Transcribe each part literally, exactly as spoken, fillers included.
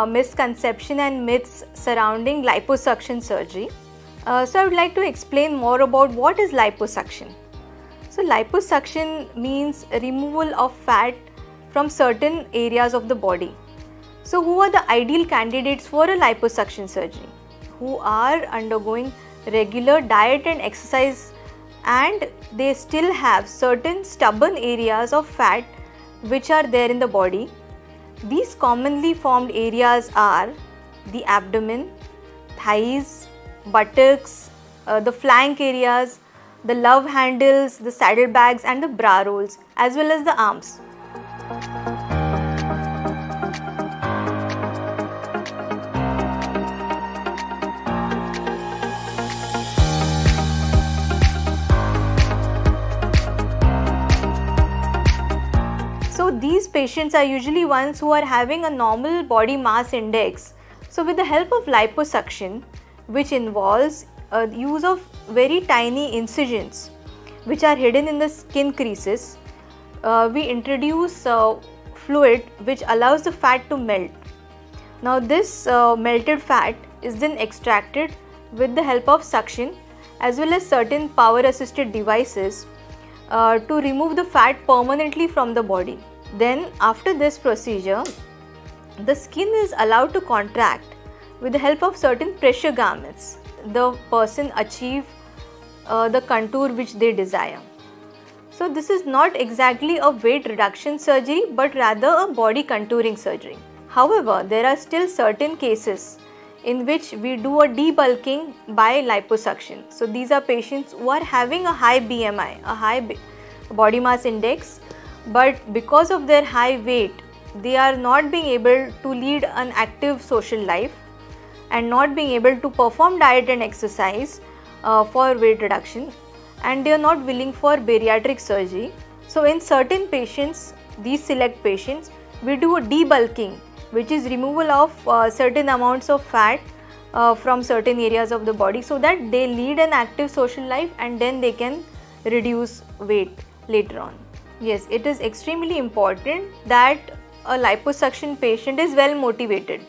uh, misconception and myths surrounding liposuction surgery. Uh, so I would like to explain more about what is liposuction. So liposuction means removal of fat from certain areas of the body. So who are the ideal candidates for a liposuction surgery? Who are undergoing regular diet and exercise, and they still have certain stubborn areas of fat which are there in the body. These commonly formed areas are the abdomen, thighs, buttocks, uh, the flank areas, the love handles, the saddlebags and the bra rolls, as well as the arms. So these patients are usually ones who are having a normal body mass index. So with the help of liposuction, which involves uh, the use of very tiny incisions which are hidden in the skin creases, uh, we introduce uh, fluid which allows the fat to melt. Now this uh, melted fat is then extracted with the help of suction as well as certain power assisted devices uh, to remove the fat permanently from the body. Then after this procedure, the skin is allowed to contract with the help of certain pressure garments. The person achieves uh, the contour which they desire. So this is not exactly a weight reduction surgery but rather a body contouring surgery. However, there are still certain cases in which we do a debulking by liposuction. So these are patients who are having a high B M I, a high body mass index, but because of their high weight, they are not being able to lead an active social life and not being able to perform diet and exercise uh, for weight reduction, and they are not willing for bariatric surgery. So in certain patients, these select patients, we do a debulking, which is removal of uh, certain amounts of fat uh, from certain areas of the body so that they lead an active social life and then they can reduce weight later on. Yes, it is extremely important that a liposuction patient is well motivated.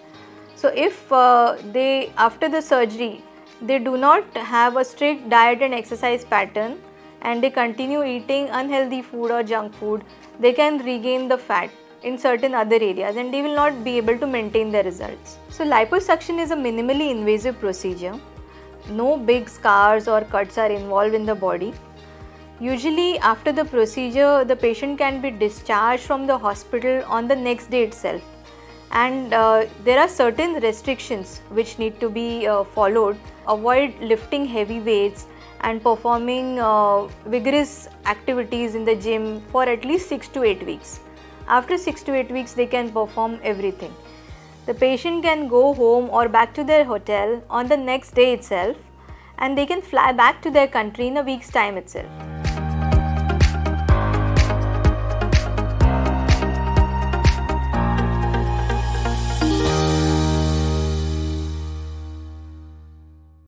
So if uh, they, after the surgery, they do not have a strict diet and exercise pattern and they continue eating unhealthy food or junk food, they can regain the fat in certain other areas and they will not be able to maintain their results. So liposuction is a minimally invasive procedure. No big scars or cuts are involved in the body. Usually after the procedure, the patient can be discharged from the hospital on the next day itself. And uh, there are certain restrictions which need to be uh, followed. Avoid lifting heavy weights and performing uh, vigorous activities in the gym for at least six to eight weeks. After six to eight weeks, they can perform everything. The patient can go home or back to their hotel on the next day itself, and they can fly back to their country in a week's time itself.